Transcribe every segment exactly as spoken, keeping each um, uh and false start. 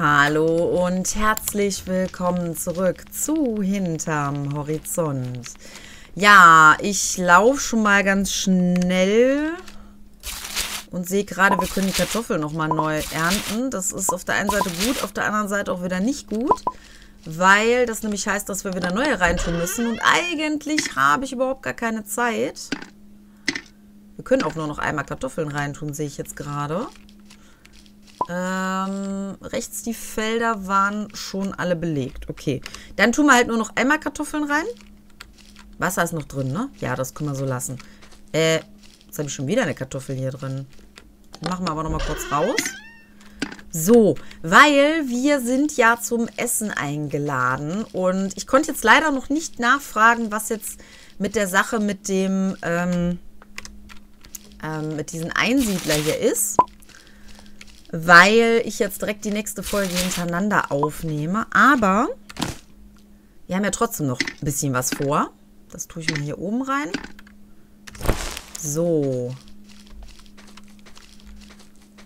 Hallo und herzlich willkommen zurück zu Hinterm Horizont. Ja, ich laufe schon mal ganz schnell und sehe gerade, wir können die Kartoffeln nochmal neu ernten. Das ist auf der einen Seite gut, auf der anderen Seite auch wieder nicht gut, weil das nämlich heißt, dass wir wieder neue reintun müssen. Und eigentlich habe ich überhaupt gar keine Zeit. Wir können auch nur noch einmal Kartoffeln reintun, sehe ich jetzt gerade. Ähm, rechts die Felder waren schon alle belegt. Okay, dann tun wir halt nur noch einmal Kartoffeln rein. Wasser ist noch drin, ne? Ja, das können wir so lassen. Äh, jetzt habe ich schon wieder eine Kartoffel hier drin. Machen wir aber nochmal kurz raus. So, weil wir sind ja zum Essen eingeladen. Und ich konnte jetzt leider noch nicht nachfragen, was jetzt mit der Sache mit dem, ähm, ähm, mit diesem Einsiedler hier ist. Weil ich jetzt direkt die nächste Folge hintereinander aufnehme. Aber wir haben ja trotzdem noch ein bisschen was vor. Das tue ich mal hier oben rein. So.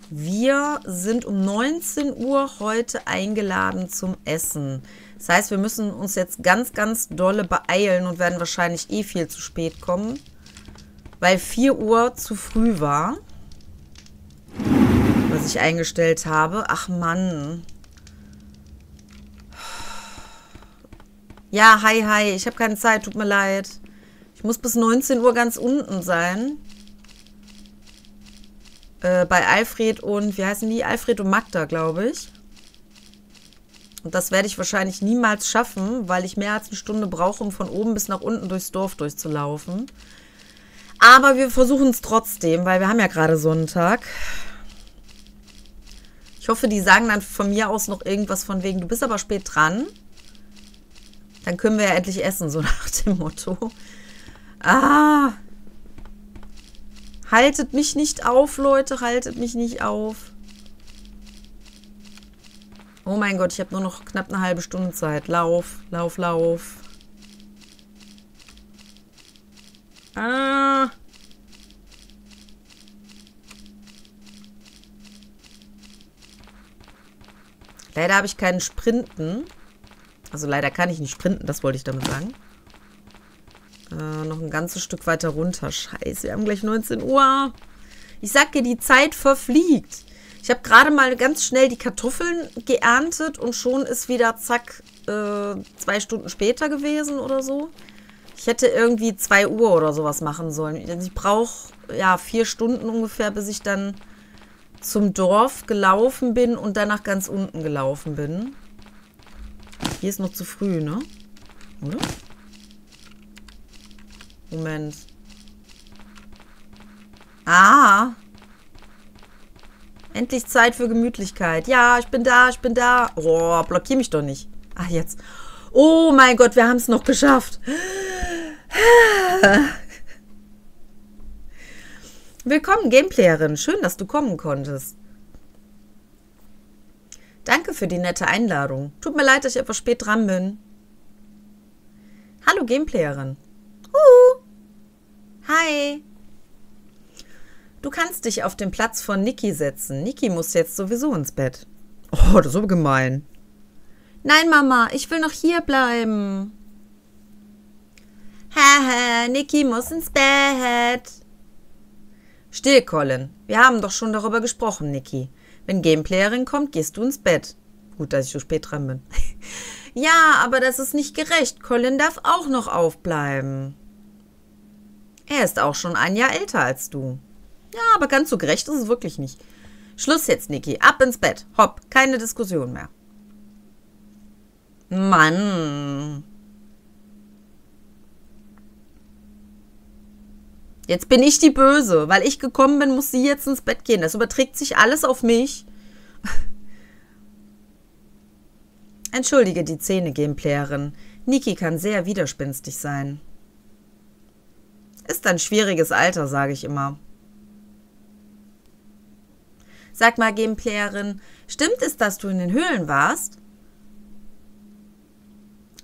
Wir sind um neunzehn Uhr heute eingeladen zum Essen. Das heißt, wir müssen uns jetzt ganz, ganz dolle beeilen und werden wahrscheinlich eh viel zu spät kommen, weil vier Uhr zu früh war, was ich eingestellt habe. Ach Mann. Ja, hi, hi. Ich habe keine Zeit, tut mir leid. Ich muss bis neunzehn Uhr ganz unten sein. Äh, bei Alfred und, wie heißen die? Alfred und Magda, glaube ich. Und das werde ich wahrscheinlich niemals schaffen, weil ich mehr als eine Stunde brauche, um von oben bis nach unten durchs Dorf durchzulaufen. Aber wir versuchen es trotzdem, weil wir haben ja gerade Sonntag. Ich hoffe, die sagen dann von mir aus noch irgendwas von wegen, du bist aber spät dran. Dann können wir ja endlich essen, so nach dem Motto. Ah! Haltet mich nicht auf, Leute, haltet mich nicht auf. Oh mein Gott, ich habe nur noch knapp eine halbe Stunde Zeit. Lauf, lauf, lauf. Ah! Leider habe ich keinen Sprinten. Also leider kann ich nicht sprinten, das wollte ich damit sagen. Äh, noch ein ganzes Stück weiter runter. Scheiße, wir haben gleich neunzehn Uhr. Ich sag dir, die Zeit verfliegt. Ich habe gerade mal ganz schnell die Kartoffeln geerntet und schon ist wieder, zack, äh, zwei Stunden später gewesen oder so. Ich hätte irgendwie zwei Uhr oder sowas machen sollen. Ich brauche, ja, vier Stunden ungefähr, bis ich dann zum Dorf gelaufen bin und danach ganz unten gelaufen bin. Hier ist noch zu früh, ne? Oder? Moment. Ah! Endlich Zeit für Gemütlichkeit. Ja, ich bin da, ich bin da. Oh, blockier mich doch nicht. Ach, jetzt. Oh mein Gott, wir haben es noch geschafft. Willkommen, Gameplayerin. Schön, dass du kommen konntest. Danke für die nette Einladung. Tut mir leid, dass ich etwas spät dran bin. Hallo, Gameplayerin. Huhu. Hi. Du kannst dich auf den Platz von Niki setzen. Niki muss jetzt sowieso ins Bett. Oh, das ist so gemein. Nein, Mama, ich will noch hier bleiben. Haha, Niki muss ins Bett. Still, Colin. Wir haben doch schon darüber gesprochen, Niki. Wenn Gameplayerin kommt, gehst du ins Bett. Gut, dass ich so spät dran bin. Ja, aber das ist nicht gerecht. Colin darf auch noch aufbleiben. Er ist auch schon ein Jahr älter als du. Ja, aber ganz so gerecht ist es wirklich nicht. Schluss jetzt, Niki. Ab ins Bett. Hopp, keine Diskussion mehr. Mann. Jetzt bin ich die Böse. Weil ich gekommen bin, muss sie jetzt ins Bett gehen. Das überträgt sich alles auf mich. Entschuldige die Zähne, Gameplayerin. Niki kann sehr widerspenstig sein. Ist ein schwieriges Alter, sage ich immer. Sag mal, Gameplayerin, stimmt es, dass du in den Höhlen warst?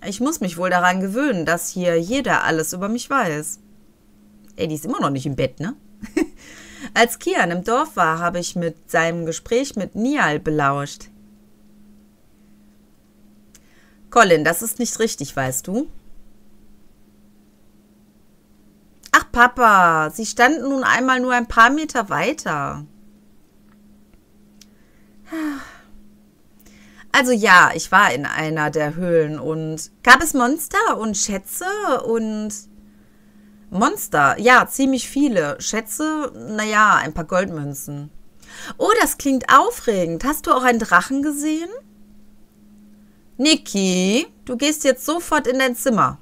Ich muss mich wohl daran gewöhnen, dass hier jeder alles über mich weiß. Eddie ist immer noch nicht im Bett, ne? Als Kian im Dorf war, habe ich mit seinem Gespräch mit Niall belauscht. Colin, das ist nicht richtig, weißt du? Ach, Papa, sie standen nun einmal nur ein paar Meter weiter. Also ja, ich war in einer der Höhlen und gab es Monster und Schätze und... Monster, ja, ziemlich viele. Schätze, naja, ein paar Goldmünzen. Oh, das klingt aufregend. Hast du auch einen Drachen gesehen? Niki, du gehst jetzt sofort in dein Zimmer.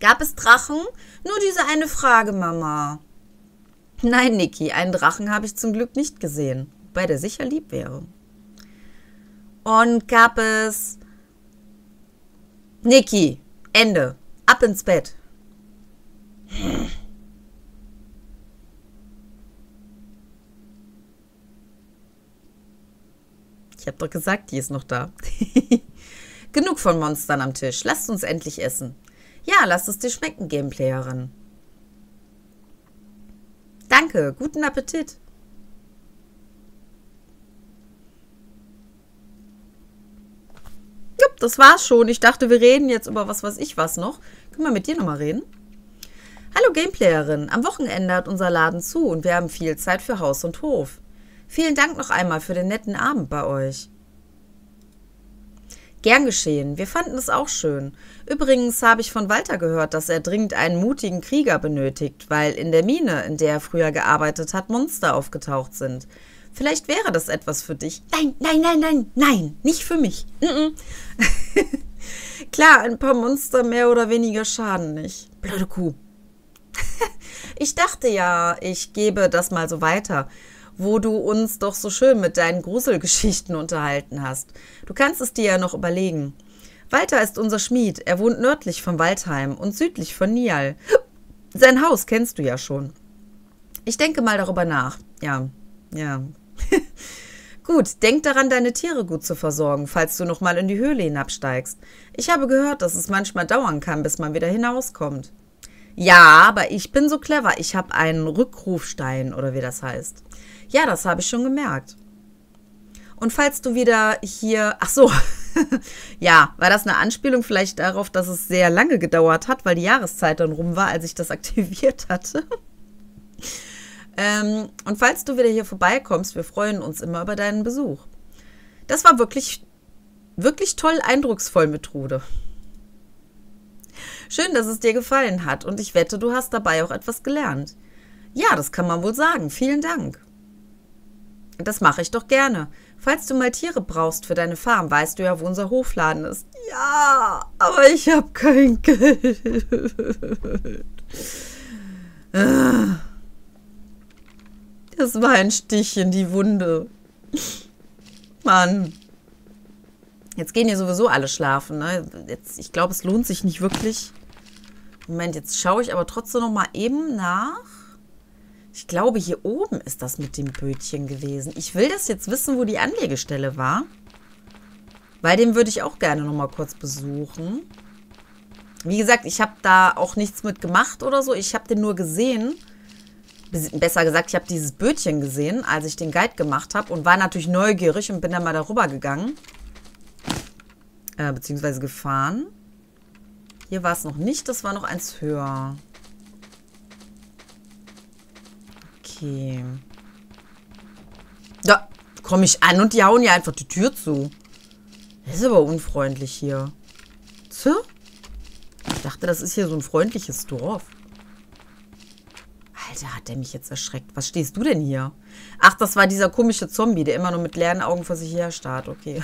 Gab es Drachen? Nur diese eine Frage, Mama. Nein, Niki, einen Drachen habe ich zum Glück nicht gesehen. Wobei der sicher lieb wäre. Und gab es... Niki, Ende. Ab ins Bett. Ich habe doch gesagt, die ist noch da. Genug von Monstern am Tisch. Lasst uns endlich essen. Ja, lasst es dir schmecken, Gameplayerin. Danke, guten Appetit. Jupp, das war's schon. Ich dachte, wir reden jetzt über was weiß ich was noch. Können wir mit dir nochmal reden? Hallo, Gameplayerin. Am Wochenende hat unser Laden zu und wir haben viel Zeit für Haus und Hof. Vielen Dank noch einmal für den netten Abend bei euch. Gern geschehen. Wir fanden es auch schön. Übrigens habe ich von Walter gehört, dass er dringend einen mutigen Krieger benötigt, weil in der Mine, in der er früher gearbeitet hat, Monster aufgetaucht sind. Vielleicht wäre das etwas für dich. Nein, nein, nein, nein, nein, nicht für mich. Mm-mm. Klar, ein paar Monster mehr oder weniger schaden nicht. Blöde Kuh. Ich dachte ja, ich gebe das mal so weiter, wo du uns doch so schön mit deinen Gruselgeschichten unterhalten hast. Du kannst es dir ja noch überlegen. Walter ist unser Schmied. Er wohnt nördlich von Waldheim und südlich von Niall. Sein Haus kennst du ja schon. Ich denke mal darüber nach. Ja, ja. Gut, denk daran, deine Tiere gut zu versorgen, falls du nochmal in die Höhle hinabsteigst. Ich habe gehört, dass es manchmal dauern kann, bis man wieder hinauskommt. Ja, aber ich bin so clever. Ich habe einen Rückrufstein, oder wie das heißt. Ja, das habe ich schon gemerkt. Und falls du wieder hier... Ach so. Ja, war das eine Anspielung vielleicht darauf, dass es sehr lange gedauert hat, weil die Jahreszeit dann rum war, als ich das aktiviert hatte? Ähm, und falls du wieder hier vorbeikommst, wir freuen uns immer über deinen Besuch. Das war wirklich, wirklich toll eindrucksvoll mit Trude. Schön, dass es dir gefallen hat und ich wette, du hast dabei auch etwas gelernt. Ja, das kann man wohl sagen. Vielen Dank. Das mache ich doch gerne. Falls du mal Tiere brauchst für deine Farm, weißt du ja, wo unser Hofladen ist. Ja, aber ich habe kein Geld. Das war ein Stich in die Wunde. Mann. Jetzt gehen hier sowieso alle schlafen, ne? Jetzt, ich glaube, es lohnt sich nicht wirklich. Moment, jetzt schaue ich aber trotzdem noch mal eben nach. Ich glaube, hier oben ist das mit dem Bötchen gewesen. Ich will das jetzt wissen, wo die Anlegestelle war. Weil den würde ich auch gerne noch mal kurz besuchen. Wie gesagt, ich habe da auch nichts mit gemacht oder so. Ich habe den nur gesehen. Besser gesagt, ich habe dieses Bötchen gesehen, als ich den Guide gemacht habe. Und war natürlich neugierig und bin dann mal darüber gegangen. Äh, beziehungsweise gefahren. Hier war es noch nicht, das war noch eins höher. Okay. Da komme ich an und die hauen ja einfach die Tür zu. Das ist aber unfreundlich hier. So? Ich dachte, das ist hier so ein freundliches Dorf. Alter, hat der mich jetzt erschreckt. Was stehst du denn hier? Ach, das war dieser komische Zombie, der immer nur mit leeren Augen vor sich her starrt. Okay.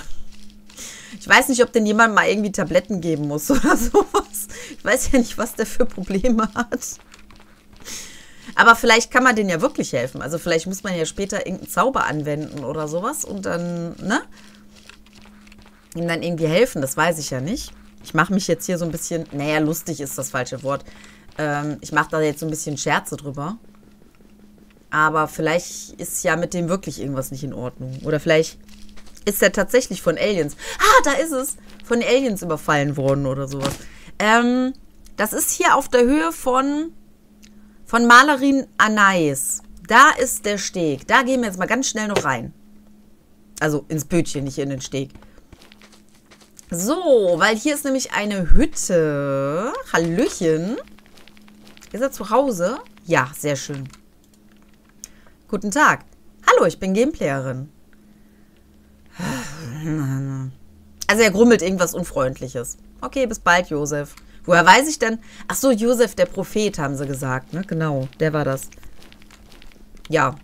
Ich weiß nicht, ob denn jemand mal irgendwie Tabletten geben muss oder sowas. Ich weiß ja nicht, was der für Probleme hat. Aber vielleicht kann man denen ja wirklich helfen. Also vielleicht muss man ja später irgendeinen Zauber anwenden oder sowas und dann, ne? Ihm dann irgendwie helfen, das weiß ich ja nicht. Ich mache mich jetzt hier so ein bisschen, naja, lustig ist das falsche Wort. Ähm, ich mache da jetzt so ein bisschen Scherze drüber. Aber vielleicht ist ja mit dem wirklich irgendwas nicht in Ordnung. Oder vielleicht ist er tatsächlich von Aliens. Ah, da ist es. Von Aliens überfallen worden oder sowas. Ähm, das ist hier auf der Höhe von, von Malerin Anais. Da ist der Steg. Da gehen wir jetzt mal ganz schnell noch rein. Also ins Bötchen, nicht in den Steg. So, weil hier ist nämlich eine Hütte. Hallöchen. Ist er zu Hause? Ja, sehr schön. Guten Tag. Hallo, ich bin Gameplayerin. Also er grummelt irgendwas Unfreundliches. Okay, bis bald, Josef. Woher weiß ich denn? Ach so, Josef, der Prophet, haben sie gesagt. Ne? Genau, der war das. Ja.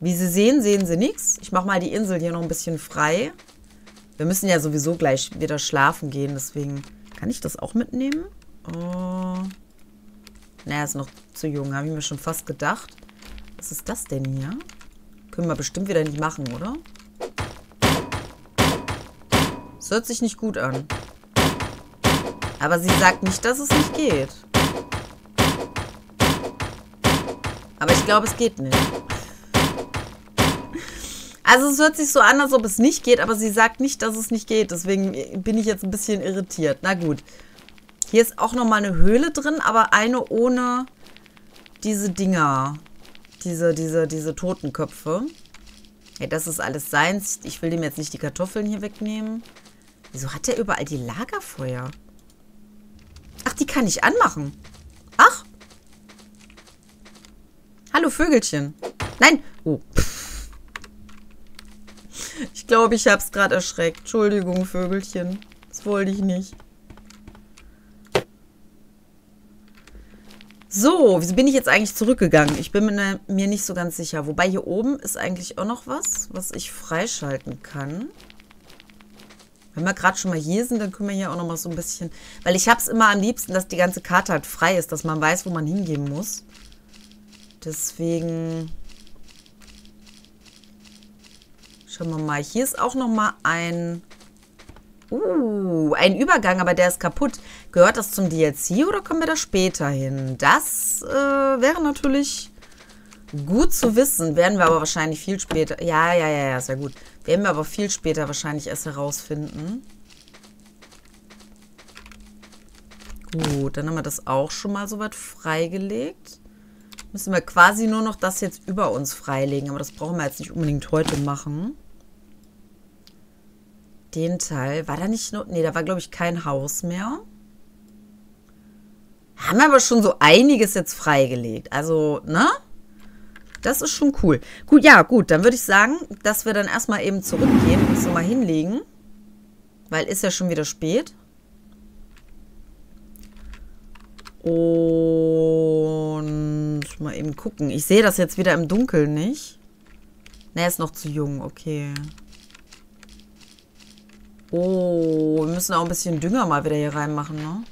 Wie Sie sehen, sehen Sie nichts. Ich mache mal die Insel hier noch ein bisschen frei. Wir müssen ja sowieso gleich wieder schlafen gehen, deswegen... Kann ich das auch mitnehmen? Oh. Naja, ist noch zu jung, habe ich mir schon fast gedacht. Was ist das denn hier? Können wir bestimmt wieder nicht machen, oder? Das hört sich nicht gut an. Aber sie sagt nicht, dass es nicht geht. Aber ich glaube, es geht nicht. Also es hört sich so an, als ob es nicht geht, aber sie sagt nicht, dass es nicht geht. Deswegen bin ich jetzt ein bisschen irritiert. Na gut. Hier ist auch nochmal eine Höhle drin, aber eine ohne diese Dinger. Diese, diese, diese Totenköpfe. Hey, das ist alles seins. Ich will dem jetzt nicht die Kartoffeln hier wegnehmen. Wieso hat der überall die Lagerfeuer? Ach, die kann ich anmachen. Ach. Hallo, Vögelchen. Nein. Oh. Ich glaube, ich hab's gerade erschreckt. Entschuldigung, Vögelchen. Das wollte ich nicht. So, wieso bin ich jetzt eigentlich zurückgegangen? Ich bin mir nicht so ganz sicher. Wobei hier oben ist eigentlich auch noch was, was ich freischalten kann. Wenn wir gerade schon mal hier sind, dann können wir hier auch noch mal so ein bisschen... Weil ich habe es immer am liebsten, dass die ganze Karte halt frei ist, dass man weiß, wo man hingehen muss. Deswegen... Schauen wir mal. Hier ist auch noch mal ein... Uh, ein Übergang, aber der ist kaputt. Gehört das zum D L C oder kommen wir da später hin? Das äh, wäre natürlich gut zu wissen. Werden wir aber wahrscheinlich viel später... Ja, ja, ja, ja, ist ja gut. Werden wir aber viel später wahrscheinlich erst herausfinden. Gut, dann haben wir das auch schon mal soweit freigelegt. Müssen wir quasi nur noch das jetzt über uns freilegen. Aber das brauchen wir jetzt nicht unbedingt heute machen. Den Teil. War da nicht nur... Nee, da war, glaube ich, kein Haus mehr. Haben wir aber schon so einiges jetzt freigelegt. Also, ne? Das ist schon cool. Gut, ja, gut. Dann würde ich sagen, dass wir dann erstmal eben zurückgehen und uns nochmal hinlegen. Weil ist ja schon wieder spät. Und mal eben gucken. Ich sehe das jetzt wieder im Dunkeln nicht. Ne, ist noch zu jung. Okay. Oh, wir müssen auch ein bisschen Dünger mal wieder hier reinmachen, ne?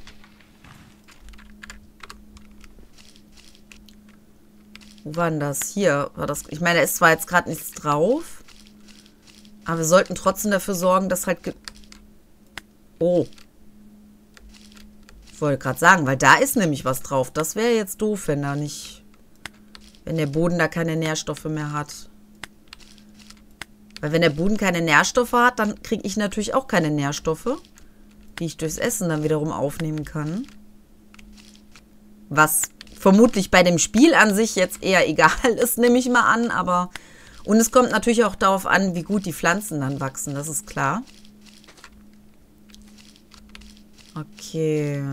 Wo war denn das? Hier war das... Ich meine, da ist zwar jetzt gerade nichts drauf, aber wir sollten trotzdem dafür sorgen, dass halt... Ge oh. Ich wollte gerade sagen, weil da ist nämlich was drauf. Das wäre jetzt doof, wenn da nicht... Wenn der Boden da keine Nährstoffe mehr hat. Weil wenn der Boden keine Nährstoffe hat, dann kriege ich natürlich auch keine Nährstoffe, die ich durchs Essen dann wiederum aufnehmen kann. Was vermutlich bei dem Spiel an sich jetzt eher egal ist, nehme ich mal an. Aber und es kommt natürlich auch darauf an, wie gut die Pflanzen dann wachsen, das ist klar. Okay.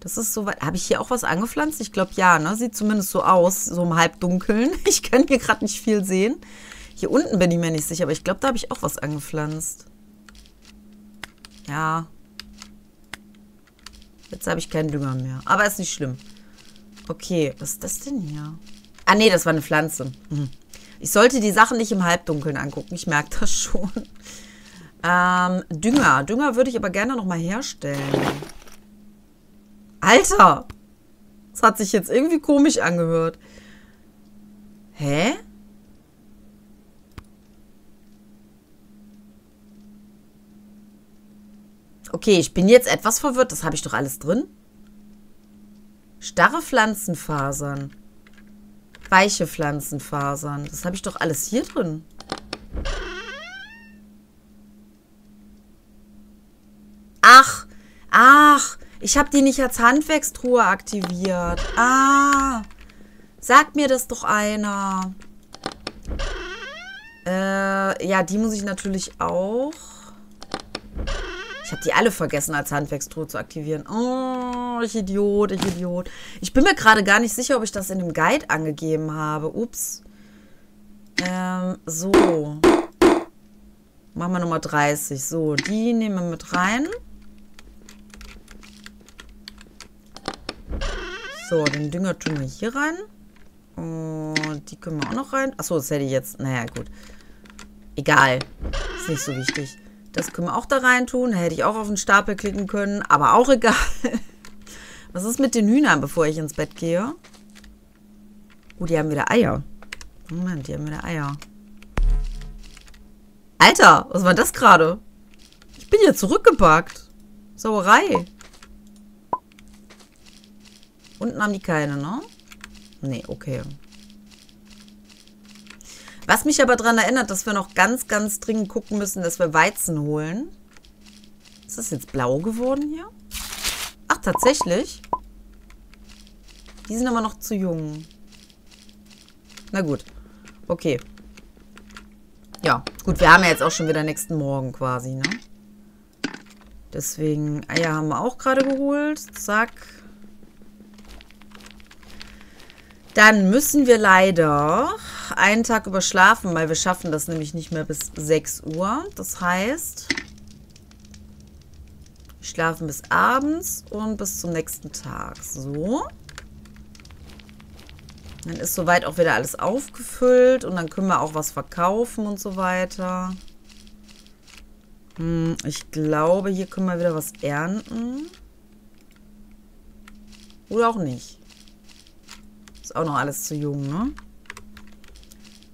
Das ist soweit. Habe ich hier auch was angepflanzt? Ich glaube ja, ne? Sieht zumindest so aus, so im Halbdunkeln. Ich kann hier gerade nicht viel sehen. Hier unten bin ich mir nicht sicher, aber ich glaube, da habe ich auch was angepflanzt. Ja. Jetzt habe ich keinen Dünger mehr. Aber ist nicht schlimm. Okay, was ist das denn hier? Ah, nee, das war eine Pflanze. Hm. Ich sollte die Sachen nicht im Halbdunkeln angucken. Ich merke das schon. Ähm, Dünger. Dünger würde ich aber gerne nochmal herstellen. Alter! Das hat sich jetzt irgendwie komisch angehört. Hä? Okay, ich bin jetzt etwas verwirrt. Das habe ich doch alles drin. Starre Pflanzenfasern. Weiche Pflanzenfasern. Das habe ich doch alles hier drin. Ach, ach. Ich habe die nicht als Handwerkstruhe aktiviert. Ah. Sagt mir das doch einer. Äh, ja, die muss ich natürlich auch... Ich habe die alle vergessen, als Handwerkstruhe zu aktivieren. Oh, ich Idiot, ich Idiot. Ich bin mir gerade gar nicht sicher, ob ich das in dem Guide angegeben habe. Ups. Ähm, so. Machen wir Nummer dreißig. So, die nehmen wir mit rein. So, den Dünger tun wir hier rein. Und die können wir auch noch rein. Achso, das hätte ich jetzt. Naja, gut. Egal. Ist nicht so wichtig. Das können wir auch da rein tun. Hätte ich auch auf den Stapel klicken können. Aber auch egal. Was ist mit den Hühnern, bevor ich ins Bett gehe? Oh, die haben wieder Eier. Moment, die haben wieder Eier. Alter, was war das gerade? Ich bin ja zurückgepackt. Sauerei. Unten haben die keine, ne? Nee, okay. Was mich aber daran erinnert, dass wir noch ganz, ganz dringend gucken müssen, dass wir Weizen holen. Ist das jetzt blau geworden hier? Ach, tatsächlich. Die sind aber noch zu jung. Na gut. Okay. Ja, gut, wir haben ja jetzt auch schon wieder nächsten Morgen quasi, ne? Deswegen, Eier haben wir auch gerade geholt. Zack. Dann müssen wir leider einen Tag überschlafen, weil wir schaffen das nämlich nicht mehr bis sechs Uhr. Das heißt, wir schlafen bis abends und bis zum nächsten Tag. So. Dann ist soweit auch wieder alles aufgefüllt und dann können wir auch was verkaufen und so weiter. Hm, ich glaube, hier können wir wieder was ernten. Oder auch nicht. Ist auch noch alles zu jung, ne?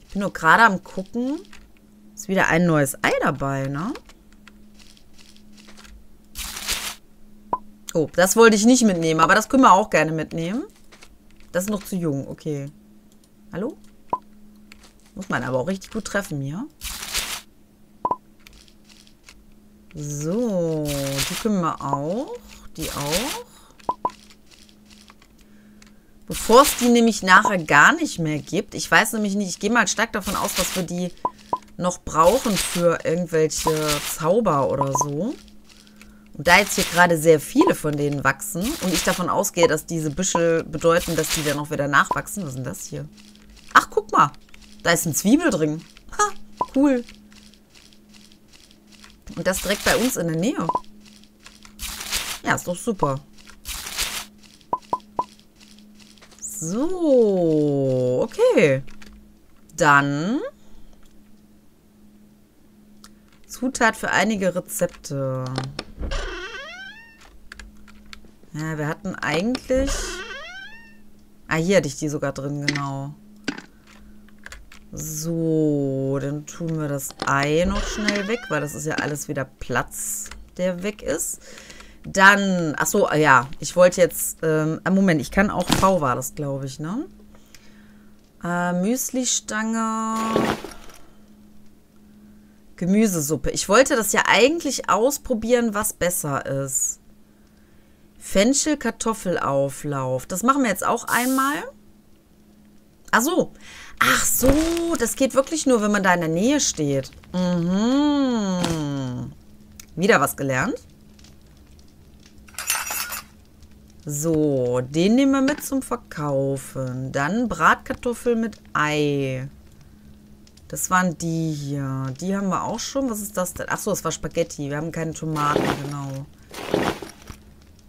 Ich bin nur gerade am gucken. Ist wieder ein neues Ei dabei, ne? Oh, das wollte ich nicht mitnehmen, aber das können wir auch gerne mitnehmen. Das ist noch zu jung, okay. Hallo? Muss man aber auch richtig gut treffen hier. So, die können wir auch. Die auch. Bevor es die nämlich nachher gar nicht mehr gibt. Ich weiß nämlich nicht, ich gehe mal stark davon aus, dass wir die noch brauchen für irgendwelche Zauber oder so. Und da jetzt hier gerade sehr viele von denen wachsen und ich davon ausgehe, dass diese Büschel bedeuten, dass die dann auch wieder nachwachsen. Was ist denn das hier? Ach, guck mal. Da ist ein Zwiebel drin. Ha, cool. Und das direkt bei uns in der Nähe. Ja, ist doch super. So, okay. Dann Zutat für einige Rezepte. Ja, wir hatten eigentlich... Ah, hier hatte ich die sogar drin, genau. So, dann tun wir das Ei noch schnell weg, weil das ist ja alles wieder Platz, der weg ist. Dann, achso, ja, ich wollte jetzt, ähm, Moment, ich kann auch, V war das, glaube ich, ne? Äh, Müsli-Stange, Gemüsesuppe. Ich wollte das ja eigentlich ausprobieren, was besser ist. Fenchel-Kartoffelauflauf. Das machen wir jetzt auch einmal. Ach so. Ach so, das geht wirklich nur, wenn man da in der Nähe steht. Mhm. Wieder was gelernt. So, den nehmen wir mit zum Verkaufen. Dann Bratkartoffel mit Ei. Das waren die hier. Die haben wir auch schon. Was ist das denn? Achso, das war Spaghetti. Wir haben keine Tomaten, genau.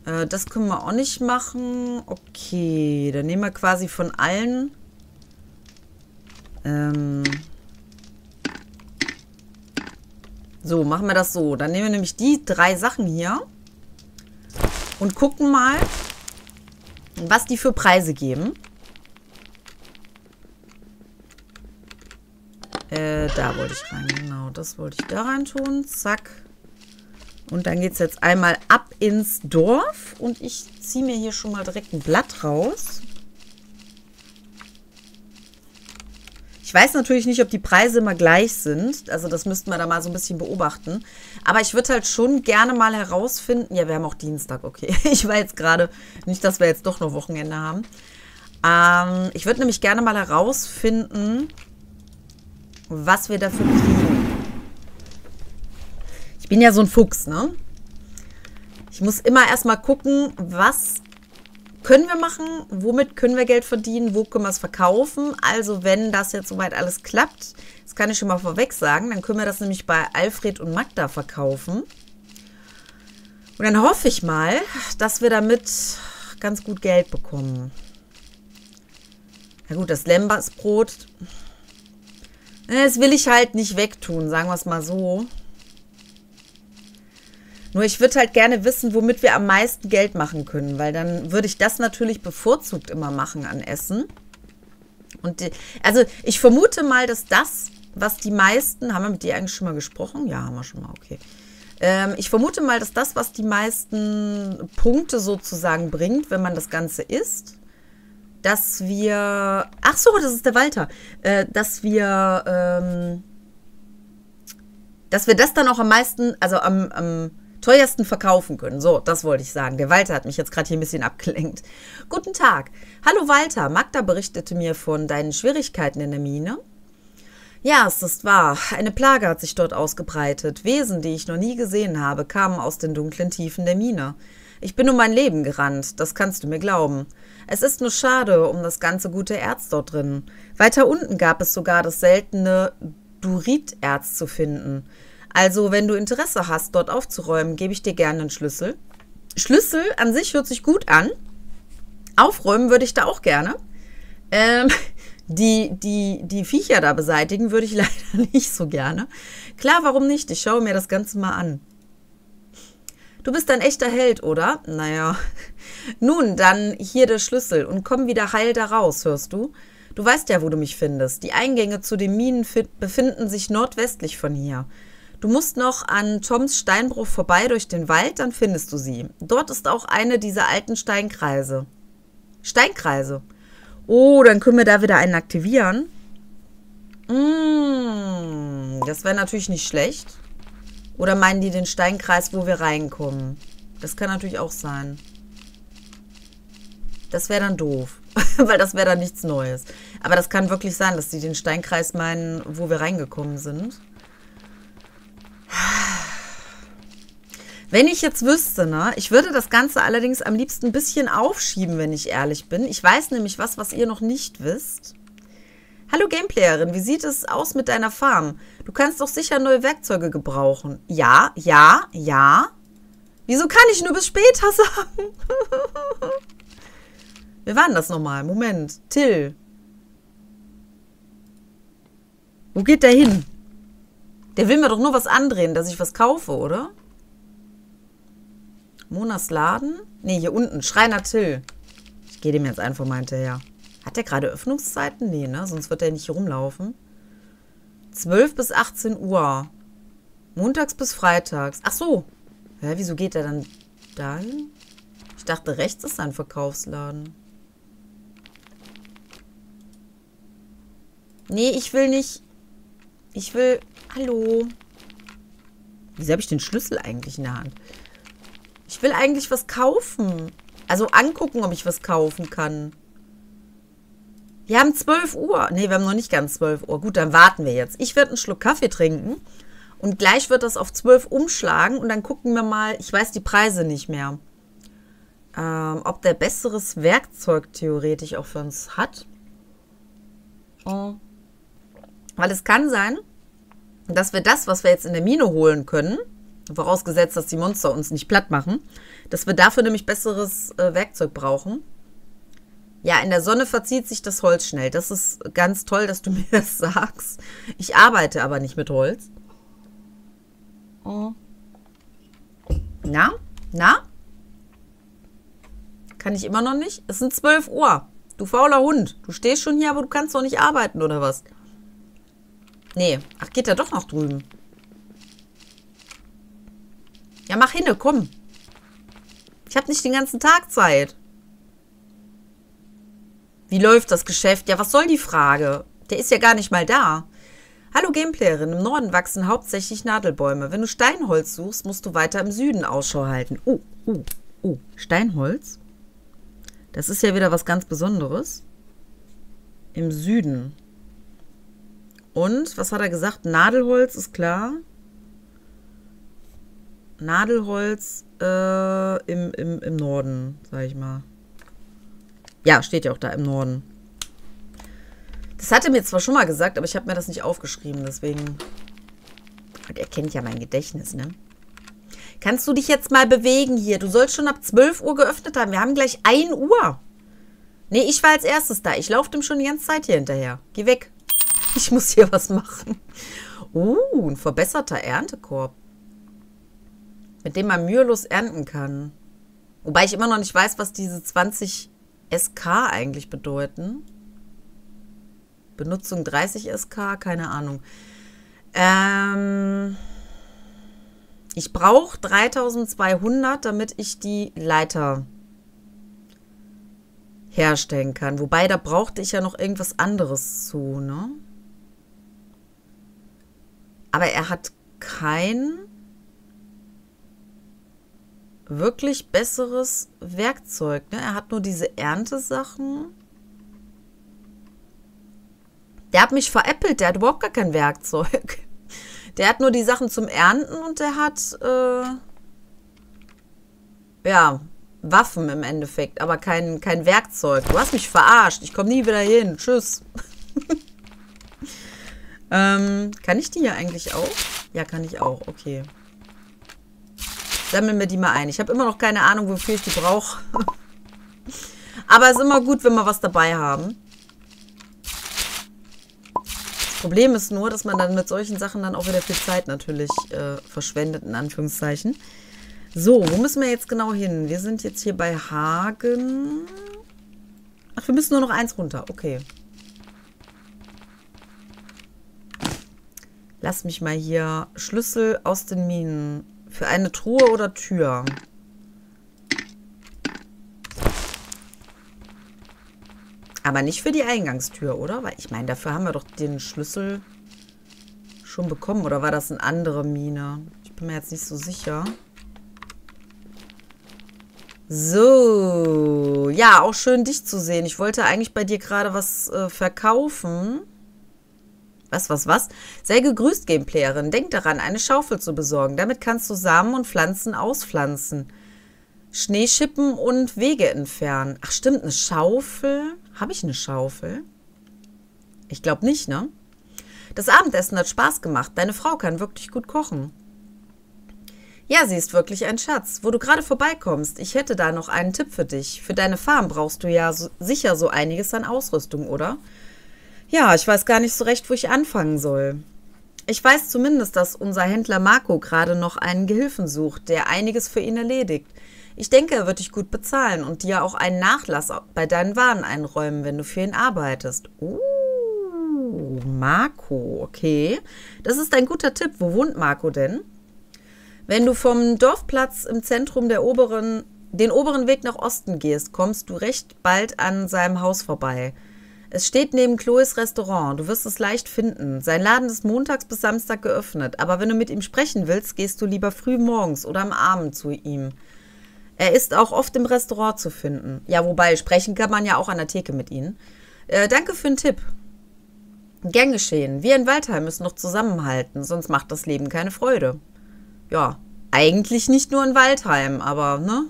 Äh, das können wir auch nicht machen. Okay, dann nehmen wir quasi von allen... Ähm so, machen wir das so. Dann nehmen wir nämlich die drei Sachen hier. Und gucken mal, was die für Preise geben. Äh, da wollte ich rein, genau. Das wollte ich da rein tun. Zack. Und dann geht es jetzt einmal ab ins Dorf. Und ich ziehe mir hier schon mal direkt ein Blatt raus. Ich weiß natürlich nicht, ob die Preise immer gleich sind. Also das müssten wir da mal so ein bisschen beobachten. Aber ich würde halt schon gerne mal herausfinden... Ja, wir haben auch Dienstag, okay. Ich war jetzt gerade... Nicht, dass wir jetzt doch noch Wochenende haben. Ähm, ich würde nämlich gerne mal herausfinden, was wir dafür kriegen. Ich bin ja so ein Fuchs, ne? muss immer erstmal gucken, was können wir machen, womit können wir Geld verdienen, wo können wir es verkaufen. Also wenn das jetzt soweit alles klappt, das kann ich schon mal vorweg sagen, dann können wir das nämlich bei Alfred und Magda verkaufen. Und dann hoffe ich mal, dass wir damit ganz gut Geld bekommen. Na gut, das Lembersbrot, das will ich halt nicht wegtun, sagen wir es mal so. Nur ich würde halt gerne wissen, womit wir am meisten Geld machen können, weil dann würde ich das natürlich bevorzugt immer machen an Essen. Und die, also ich vermute mal, dass das, was die meisten, haben wir mit dir eigentlich schon mal gesprochen? Ja, haben wir schon mal, okay. Ähm, ich vermute mal, dass das, was die meisten Punkte sozusagen bringt, wenn man das Ganze isst, dass wir, ach so, das ist der Walter, äh, dass wir, ähm, dass wir das dann auch am meisten, also am, am teuersten verkaufen können. So, das wollte ich sagen. Der Walter hat mich jetzt gerade hier ein bisschen abgelenkt. Guten Tag. Hallo Walter. Magda berichtete mir von deinen Schwierigkeiten in der Mine. Ja, es ist wahr. Eine Plage hat sich dort ausgebreitet. Wesen, die ich noch nie gesehen habe, kamen aus den dunklen Tiefen der Mine. Ich bin um mein Leben gerannt. Das kannst du mir glauben. Es ist nur schade um das ganze gute Erz dort drin. Weiter unten gab es sogar das seltene Durit-Erz zu finden. Also, wenn du Interesse hast, dort aufzuräumen, gebe ich dir gerne einen Schlüssel. Schlüssel an sich hört sich gut an. Aufräumen würde ich da auch gerne. Ähm, die, die, die Viecher da beseitigen würde ich leider nicht so gerne. Klar, warum nicht? Ich schaue mir das Ganze mal an. Du bist ein echter Held, oder? Naja. Nun, dann hier der Schlüssel und komm wieder heil da raus, hörst du? Du weißt ja, wo du mich findest. Die Eingänge zu den Minen befinden sich nordwestlich von hier. Du musst noch an Toms Steinbruch vorbei durch den Wald, dann findest du sie. Dort ist auch eine dieser alten Steinkreise. Steinkreise? Oh, dann können wir da wieder einen aktivieren. Mm, das wäre natürlich nicht schlecht. Oder meinen die den Steinkreis, wo wir reinkommen? Das kann natürlich auch sein. Das wäre dann doof, weil das wäre dann nichts Neues. Aber das kann wirklich sein, dass die den Steinkreis meinen, wo wir reingekommen sind. Wenn ich jetzt wüsste, ne? Ich würde das Ganze allerdings am liebsten ein bisschen aufschieben, wenn ich ehrlich bin. Ich weiß nämlich was, was ihr noch nicht wisst. Hallo Gameplayerin, wie sieht es aus mit deiner Farm? Du kannst doch sicher neue Werkzeuge gebrauchen. Ja, ja, ja. Wieso kann ich nur bis später sagen? Wir waren das nochmal. Moment. Till. Wo geht der hin? Der will mir doch nur was andrehen, dass ich was kaufe, oder? Monas Laden? Ne, hier unten. Schreiner Till. Ich gehe dem jetzt einfach mal hinterher. Hat der gerade Öffnungszeiten? Nee, ne? Sonst wird der nicht hier rumlaufen. zwölf bis achtzehn Uhr. Montags bis freitags. Ach so. Hä, wieso geht der dann dahin? Ich dachte, rechts ist ein Verkaufsladen. Nee, ich will nicht. Ich will... Hallo. Wieso habe ich den Schlüssel eigentlich in der Hand? Ich will eigentlich was kaufen. Also angucken, ob ich was kaufen kann. Wir haben zwölf Uhr. Ne, wir haben noch nicht ganz zwölf Uhr. Gut, dann warten wir jetzt. Ich werde einen Schluck Kaffee trinken. Und gleich wird das auf zwölf umschlagen. Und dann gucken wir mal, ich weiß die Preise nicht mehr. Ähm, ob der besseres Werkzeug theoretisch auch für uns hat. Oh. Weil es kann sein, dass wir das, was wir jetzt in der Mine holen können, vorausgesetzt, dass die Monster uns nicht platt machen, dass wir dafür nämlich besseres äh, Werkzeug brauchen. Ja, in der Sonne verzieht sich das Holz schnell. Das ist ganz toll, dass du mir das sagst. Ich arbeite aber nicht mit Holz. Oh. Na? Na? Kann ich immer noch nicht? Es sind zwölf Uhr. Du fauler Hund. Du stehst schon hier, aber du kannst doch nicht arbeiten, oder was? Nee. Ach, geht er doch noch drüben. Ja, mach hin, komm. Ich habe nicht den ganzen Tag Zeit. Wie läuft das Geschäft? Ja, was soll die Frage? Der ist ja gar nicht mal da. Hallo Gameplayerin, im Norden wachsen hauptsächlich Nadelbäume. Wenn du Steinholz suchst, musst du weiter im Süden Ausschau halten. Oh, oh, oh, Steinholz? Das ist ja wieder was ganz Besonderes. Im Süden. Und, was hat er gesagt? Nadelholz, ist klar. Nadelholz äh, im, im, im Norden, sag ich mal. Ja, steht ja auch da, im Norden. Das hatte mir zwar schon mal gesagt, aber ich habe mir das nicht aufgeschrieben, deswegen... Und er kennt ja mein Gedächtnis, ne? Kannst du dich jetzt mal bewegen hier? Du sollst schon ab zwölf Uhr geöffnet haben. Wir haben gleich ein Uhr. Nee, ich war als erstes da. Ich laufe dem schon die ganze Zeit hier hinterher. Geh weg. Ich muss hier was machen. Uh, ein verbesserter Erntekorb. Mit dem man mühelos ernten kann. Wobei ich immer noch nicht weiß, was diese zwanzig S K eigentlich bedeuten. Benutzung dreißig S K, keine Ahnung. Ähm, ich brauche dreitausendzweihundert, damit ich die Leiter herstellen kann. Wobei, da brauchte ich ja noch irgendwas anderes zu, ne? Aber er hat kein wirklich besseres Werkzeug, ne? Er hat nur diese Erntesachen. Der hat mich veräppelt, der hat überhaupt gar kein Werkzeug. Der hat nur die Sachen zum Ernten und der hat, äh, ja, Waffen im Endeffekt, aber kein, kein Werkzeug. Du hast mich verarscht, ich komme nie wieder hin, tschüss. ähm, kann ich die hier eigentlich auch? Ja, kann ich auch, okay. Sammeln wir die mal ein. Ich habe immer noch keine Ahnung, wofür ich die brauche. Aber es ist immer gut, wenn wir was dabei haben. Das Problem ist nur, dass man dann mit solchen Sachen dann auch wieder viel Zeit natürlich äh, verschwendet, in Anführungszeichen. So, wo müssen wir jetzt genau hin? Wir sind jetzt hier bei Hagen. Ach, wir müssen nur noch eins runter. Okay. Lass mich mal hier. Schlüssel aus den Minen. Für eine Truhe oder Tür? Aber nicht für die Eingangstür, oder? Weil ich meine, dafür haben wir doch den Schlüssel schon bekommen. Oder war das eine andere Mine? Ich bin mir jetzt nicht so sicher. So. Ja, auch schön, dich zu sehen. Ich wollte eigentlich bei dir gerade was äh, verkaufen. Was, was, was? Sei gegrüßt, Gameplayerin. Denk daran, eine Schaufel zu besorgen. Damit kannst du Samen und Pflanzen auspflanzen. Schnee schippen und Wege entfernen. Ach stimmt, eine Schaufel. Habe ich eine Schaufel? Ich glaube nicht, ne? Das Abendessen hat Spaß gemacht. Deine Frau kann wirklich gut kochen. Ja, sie ist wirklich ein Schatz. Wo du gerade vorbeikommst, ich hätte da noch einen Tipp für dich. Für deine Farm brauchst du ja so, sicher so einiges an Ausrüstung, oder? Ja, ich weiß gar nicht so recht, wo ich anfangen soll. Ich weiß zumindest, dass unser Händler Marco gerade noch einen Gehilfen sucht, der einiges für ihn erledigt. Ich denke, er wird dich gut bezahlen und dir auch einen Nachlass bei deinen Waren einräumen, wenn du für ihn arbeitest. Uh, Marco, okay. Das ist ein guter Tipp. Wo wohnt Marco denn? Wenn du vom Dorfplatz im Zentrum der oberen, den oberen Weg nach Osten gehst, kommst du recht bald an seinem Haus vorbei. Es steht neben Chloes Restaurant. Du wirst es leicht finden. Sein Laden ist montags bis Samstag geöffnet. Aber wenn du mit ihm sprechen willst, gehst du lieber früh morgens oder am Abend zu ihm. Er ist auch oft im Restaurant zu finden. Ja, wobei, sprechen kann man ja auch an der Theke mit ihnen. Äh, danke für den Tipp. Gern geschehen. Wir in Waldheim müssen noch zusammenhalten, sonst macht das Leben keine Freude. Ja, eigentlich nicht nur in Waldheim, aber, ne?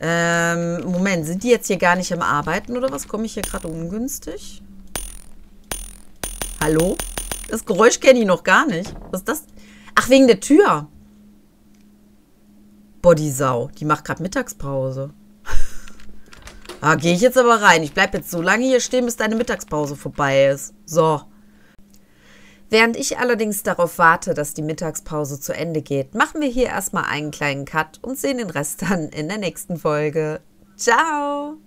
Ähm, Moment, sind die jetzt hier gar nicht am Arbeiten oder was? Komme ich hier gerade ungünstig? Hallo? Das Geräusch kenne ich noch gar nicht. Was ist das? Ach, wegen der Tür. Boah, die Sau. Die macht gerade Mittagspause. Ah, gehe ich jetzt aber rein. Ich bleibe jetzt so lange hier stehen, bis deine Mittagspause vorbei ist. So. Während ich allerdings darauf warte, dass die Mittagspause zu Ende geht, machen wir hier erstmal einen kleinen Cut und sehen den Rest dann in der nächsten Folge. Ciao!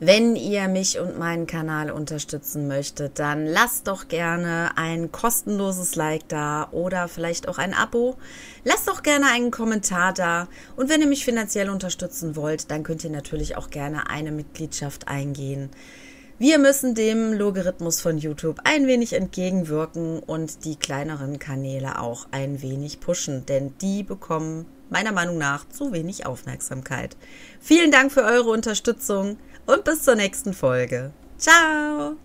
Wenn ihr mich und meinen Kanal unterstützen möchtet, dann lasst doch gerne ein kostenloses Like da oder vielleicht auch ein Abo. Lasst doch gerne einen Kommentar da. Und wenn ihr mich finanziell unterstützen wollt, dann könnt ihr natürlich auch gerne eine Mitgliedschaft eingehen. Wir müssen dem Logarithmus von YouTube ein wenig entgegenwirken und die kleineren Kanäle auch ein wenig pushen, denn die bekommen meiner Meinung nach zu wenig Aufmerksamkeit. Vielen Dank für eure Unterstützung. Und bis zur nächsten Folge. Ciao!